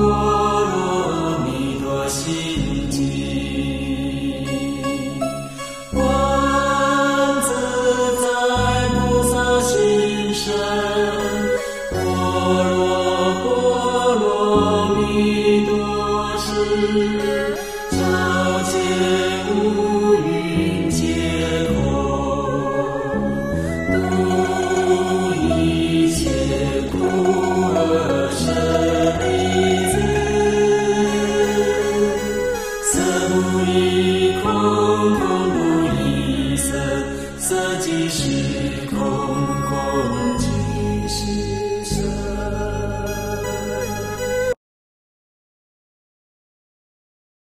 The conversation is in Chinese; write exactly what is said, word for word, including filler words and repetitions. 过。